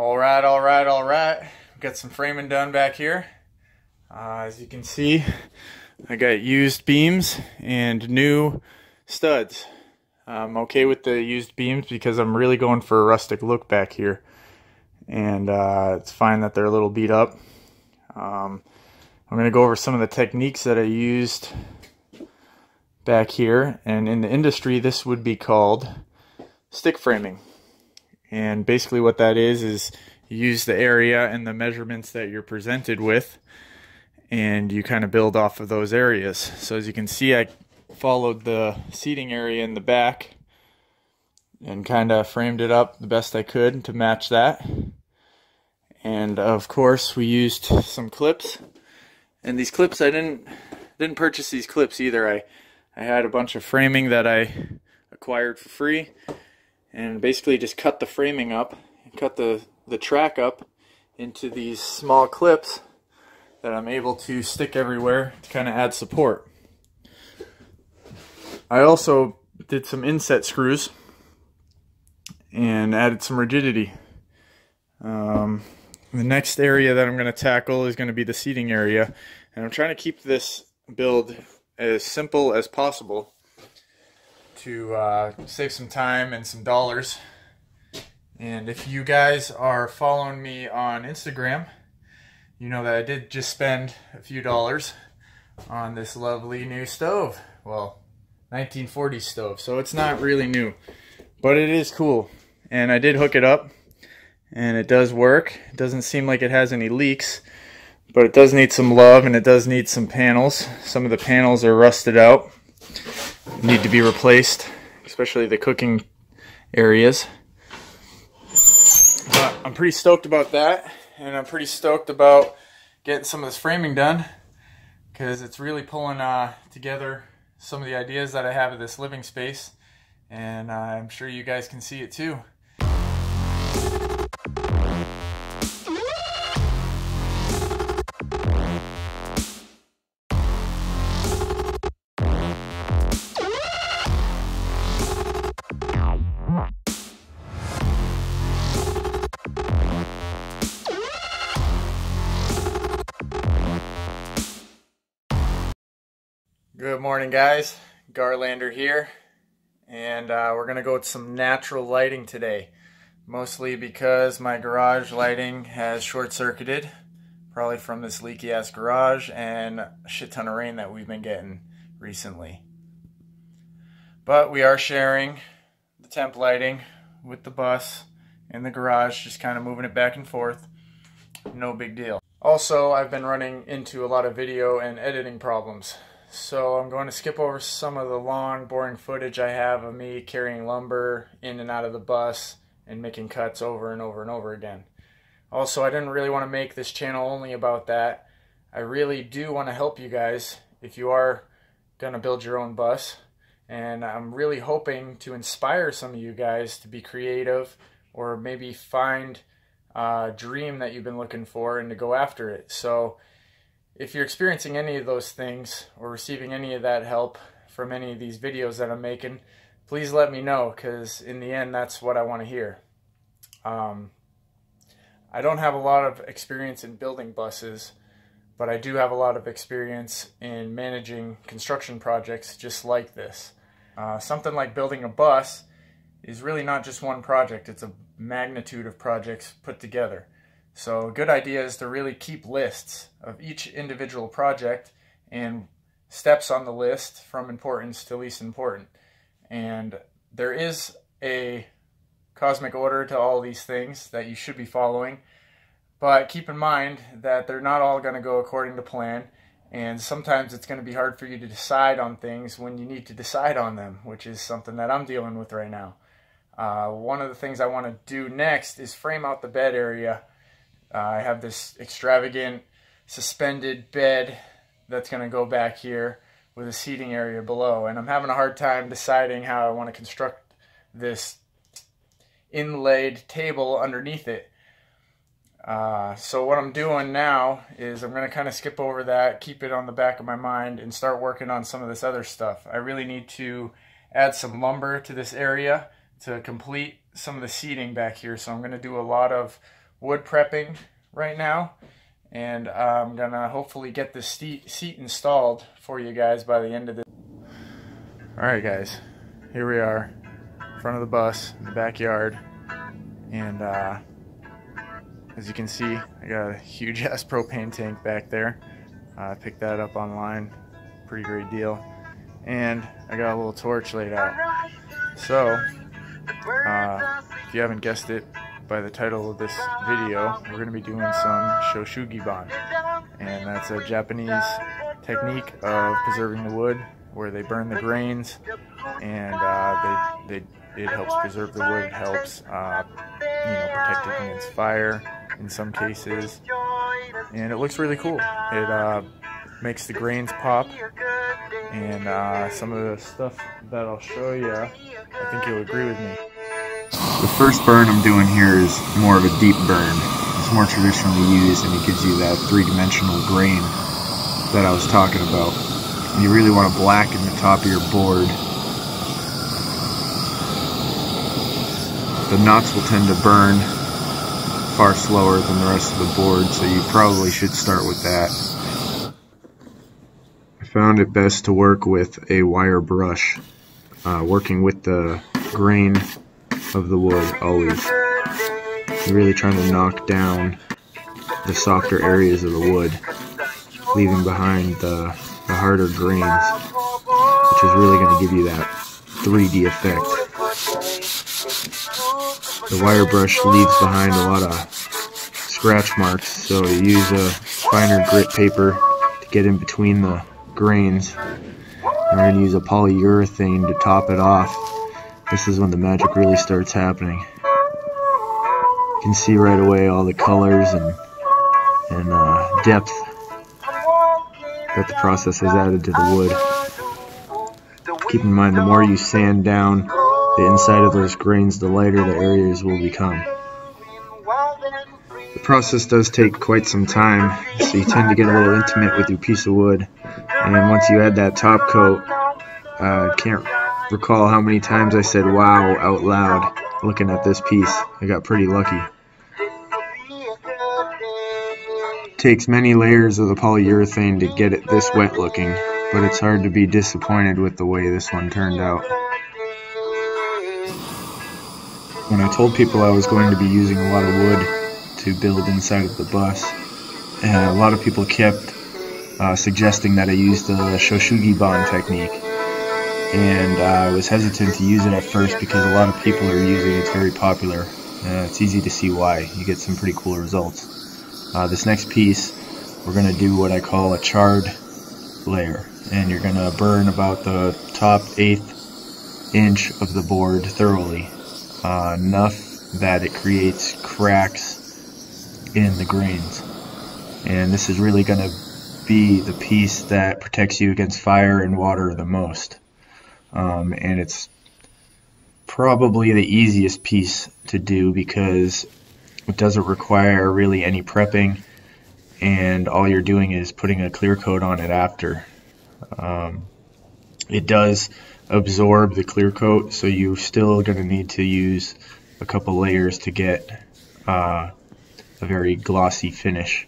All right. Got some framing done back here. As you can see, I got used beams and new studs. I'm okay with the used beams because I'm really going for a rustic look back here. And it's fine that they're a little beat up. I'm going to go over some of the techniques that I used back here. And in the industry, this would be called stick framing. And basically what that is you use the area and the measurements that you're presented with, and you kind of build off of those areas. So as you can see, I followed the seating area in the back and kind of framed it up the best I could to match that. And of course we used some clips, and these clips, I didn't purchase these clips either. I had a bunch of framing that I acquired for free, and basically just cut the framing up, cut the track up into these small clips that I'm able to stick everywhere to kind of add support. I also did some inset screws and added some rigidity. The next area that I'm going to tackle is going to be the seating area, and I'm trying to keep this build as simple as possible to save some time and some dollars. And if you guys are following me on Instagram, you know that I did just spend a few dollars on this lovely new stove. Well, 1940s stove, so it's not really new, but it is cool. And I did hook it up, and it does work. It doesn't seem like it has any leaks, but it does need some love, and it does need some panels. Some of the panels are rusted out, need to be replaced, especially the cooking areas. But I'm pretty stoked about that, and I'm pretty stoked about getting some of this framing done, because it's really pulling together some of the ideas that I have of this living space, and I'm sure you guys can see it too. Good morning, guys. Garlander here, and we're gonna go with some natural lighting today, mostly because my garage lighting has short-circuited, probably from this leaky ass garage and a shit ton of rain that we've been getting recently. But we are sharing the temp lighting with the bus in the garage, just kind of moving it back and forth, no big deal. Also, I've been running into a lot of video and editing problems. So I'm going to skip over some of the long, boring footage I have of me carrying lumber in and out of the bus and making cuts over and over and over again. Also, I didn't really want to make this channel only about that. I really do want to help you guys if you are going to build your own bus. And I'm really hoping to inspire some of you guys to be creative, or maybe find a dream that you've been looking for and to go after it. So if you're experiencing any of those things or receiving any of that help from any of these videos that I'm making, please let me know, because in the end, that's what I want to hear. I don't have a lot of experience in building buses, but I do have a lot of experience in managing construction projects just like this. Something like building a bus is really not just one project. It's a magnitude of projects put together. So a good idea is to really keep lists of each individual project and steps on the list from importance to least important. And there is a cosmic order to all these things that you should be following, but keep in mind that they're not all going to go according to plan, and sometimes it's going to be hard for you to decide on things when you need to decide on them, which is something that I'm dealing with right now. One of the things I want to do next is frame out the bed area. I have this extravagant suspended bed that's going to go back here with a seating area below, and I'm having a hard time deciding how I want to construct this inlaid table underneath it. So what I'm doing now is I'm going to kind of skip over that, keep it on the back of my mind, and start working on some of this other stuff. I really need to add some lumber to this area to complete some of the seating back here, so I'm going to do a lot of wood prepping right now, and I'm gonna hopefully get this seat installed for you guys by the end of this. Alright guys, here we are in front of the bus in the backyard, and as you can see, I got a huge ass propane tank back there. I picked that up online, pretty great deal, and I got a little torch laid out. So if you haven't guessed it by the title of this video, we're going to be doing some Shou Sugi Ban, and that's a Japanese technique of preserving the wood where they burn the grains, and it helps preserve the wood, helps protect it against fire in some cases, and it looks really cool. It makes the grains pop, and some of the stuff that I'll show you, I think you'll agree with me. The first burn I'm doing here is more of a deep burn. It's more traditionally used, and it gives you that three-dimensional grain that I was talking about. You really want to blacken the top of your board. The knots will tend to burn far slower than the rest of the board, so you probably should start with that. I found it best to work with a wire brush, working with the grain of the wood always. You're really trying to knock down the softer areas of the wood, leaving behind the harder grains, which is really going to give you that 3D effect. The wire brush leaves behind a lot of scratch marks, so you use a finer grit paper to get in between the grains. We're going to use a polyurethane to top it off. This is when the magic really starts happening. You can see right away all the colors and depth that the process has added to the wood. Keep in mind, the more you sand down the inside of those grains, the lighter the areas will become. The process does take quite some time, so you tend to get a little intimate with your piece of wood. And once you add that top coat, can't recall how many times I said wow out loud looking at this piece. I got pretty lucky. It takes many layers of the polyurethane to get it this wet looking, but it's hard to be disappointed with the way this one turned out. When I told people I was going to be using a lot of wood to build inside of the bus, a lot of people kept suggesting that I use the Shou Sugi Ban technique. And I was hesitant to use it at first because a lot of people are using it. It's very popular. It's easy to see why. You get some pretty cool results. This next piece, we're going to do what I call a charred layer. And you're going to burn about the top 1/8 inch of the board thoroughly. Enough that it creates cracks in the grains. And this is really going to be the piece that protects you against fire and water the most. And it's probably the easiest piece to do because it doesn't require really any prepping, and all you're doing is putting a clear coat on it after. It does absorb the clear coat, so you're still going to need to use a couple layers to get a very glossy finish.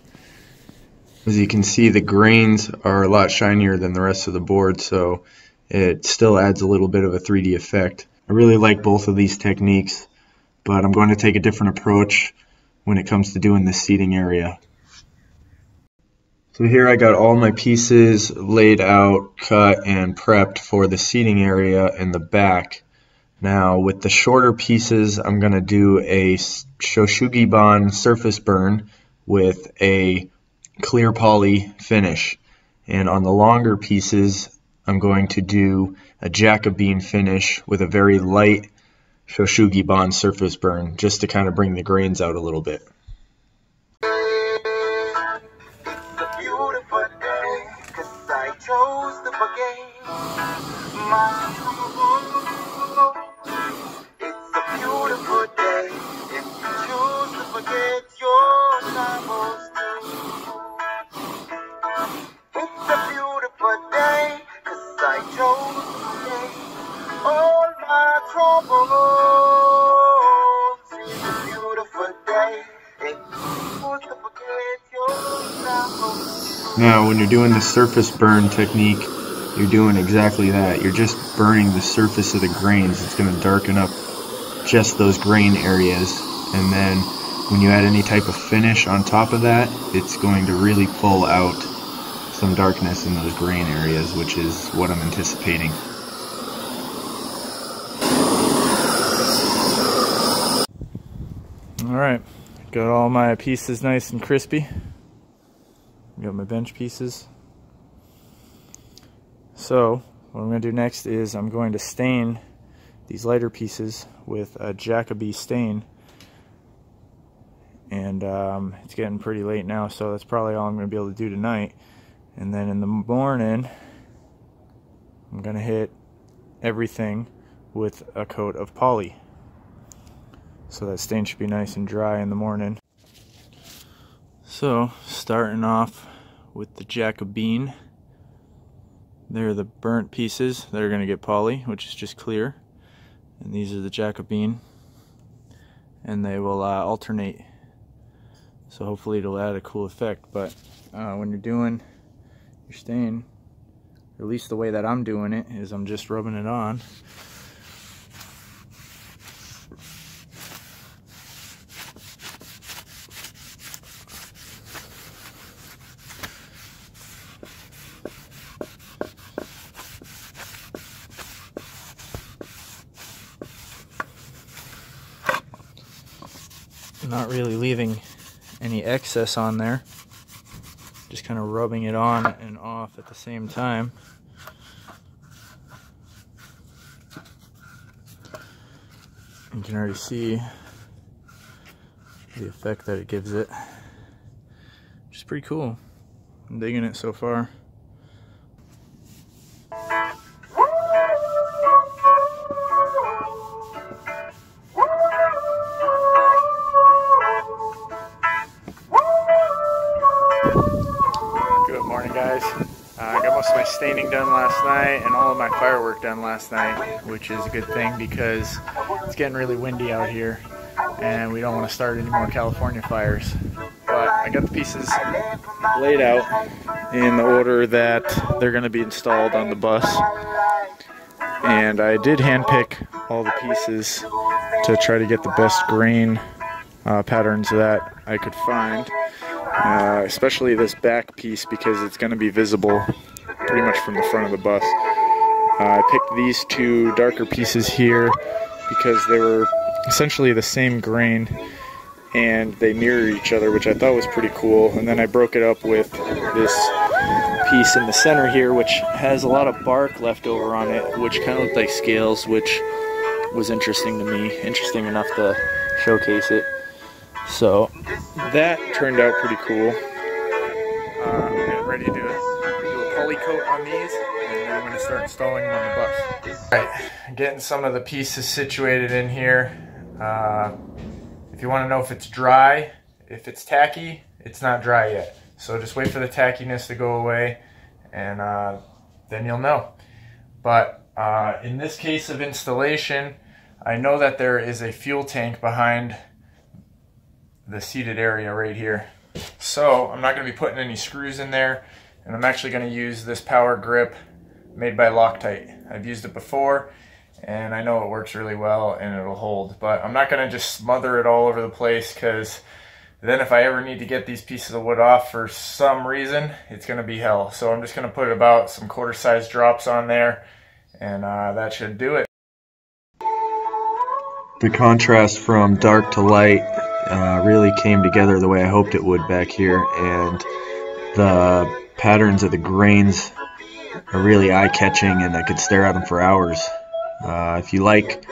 As you can see, the grains are a lot shinier than the rest of the board, so it still adds a little bit of a 3D effect. I really like both of these techniques, but I'm going to take a different approach when it comes to doing this seating area. So here I got all my pieces laid out, cut, and prepped for the seating area in the back. Now with the shorter pieces, I'm going to do a Shou Sugi Ban surface burn with a clear poly finish. And on the longer pieces, I'm going to do a Jacobean finish with a very light Shou Sugi Ban surface burn, just to kind of bring the grains out a little bit. It's a beautiful day. Now, when you're doing the surface burn technique, you're doing exactly that. You're just burning the surface of the grains. It's going to darken up just those grain areas. And then when you add any type of finish on top of that, it's going to really pull out some darkness in those grain areas, which is what I'm anticipating. Alright, got all my pieces nice and crispy. Got my bench pieces. So what I'm going to do next is I'm going to stain these lighter pieces with a Jacobean stain. And it's getting pretty late now, so that's probably all I'm going to be able to do tonight. And then in the morning, I'm going to hit everything with a coat of poly. So that stain should be nice and dry in the morning. So starting off with the Jacobean. They're the burnt pieces that are going to get poly, which is just clear. And these are the Jacobean. And they will alternate. So hopefully it'll add a cool effect. But when you're doing your stain, at least the way that I'm doing it, is I'm just rubbing it on. Not really leaving any excess on there, just kind of rubbing it on and off at the same time. You can already see the effect that it gives it, which is pretty cool. I'm digging it so far. Staining done last night and all of my firework done last night, which is a good thing because it's getting really windy out here and we don't want to start any more California fires. But I got the pieces laid out in the order that they're going to be installed on the bus, and I did handpick all the pieces to try to get the best grain patterns that I could find, especially this back piece because it's going to be visible pretty much from the front of the bus. I picked these two darker pieces here because they were essentially the same grain and they mirror each other, which I thought was pretty cool. And then I broke it up with this piece in the center here, which has a lot of bark left over on it, which kind of looked like scales, which was interesting to me, interesting enough to showcase it. So that turned out pretty cool. I'm ready to do it. Coat on these, and then I'm going to start installing them on the bus. Alright, getting some of the pieces situated in here. If you want to know if it's dry, if it's tacky, it's not dry yet. So just wait for the tackiness to go away, and then you'll know. But in this case of installation, I know that there is a fuel tank behind the seated area right here. So I'm not going to be putting any screws in there. And I'm actually going to use this power grip made by Loctite. I've used it before and I know it works really well and it'll hold, but I'm not going to just smother it all over the place because then if I ever need to get these pieces of wood off for some reason, it's going to be hell. So I'm just going to put about some quarter-size drops on there, and that should do it. The contrast from dark to light really came together the way I hoped it would back here, and the patterns of the grains are really eye-catching, and I could stare at them for hours. If you like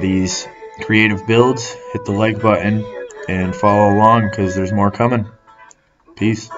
these creative builds, hit the like button and follow along because there's more coming. Peace.